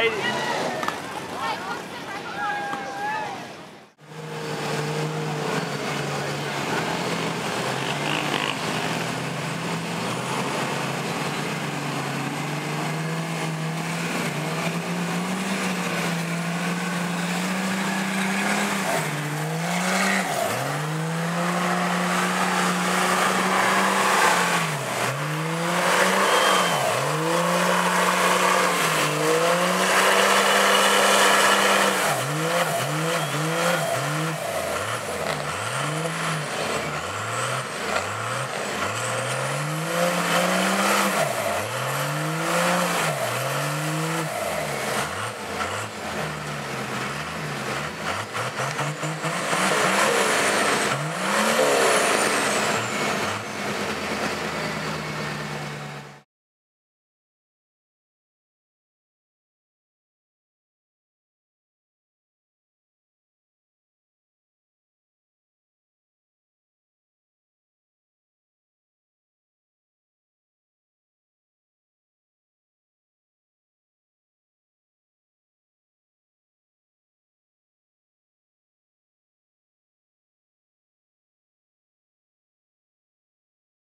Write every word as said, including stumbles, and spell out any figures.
I